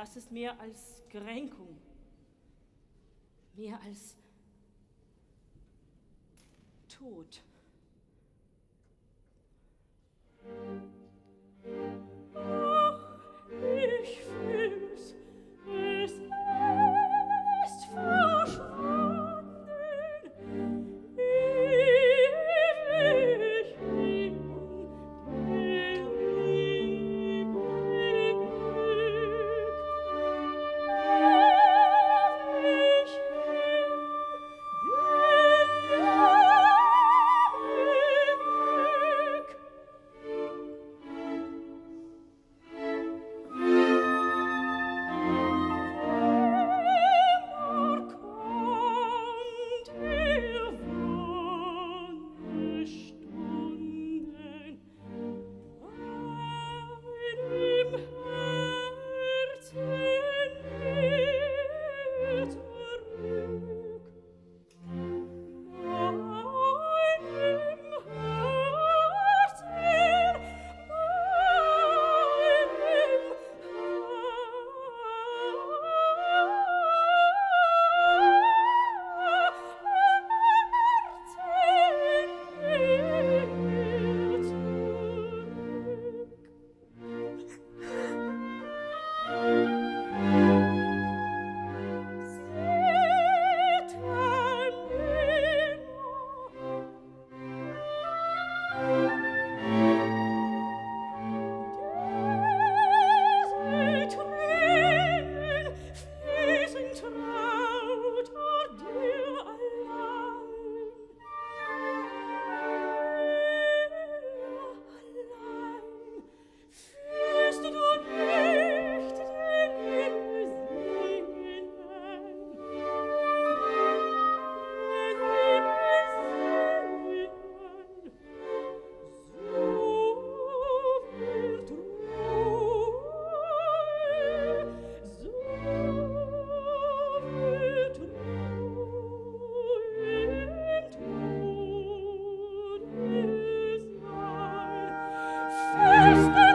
Das ist mehr als Kränkung, mehr als Tod. Ach, ich fühl's, es ist verschwunden, ewig in Yes.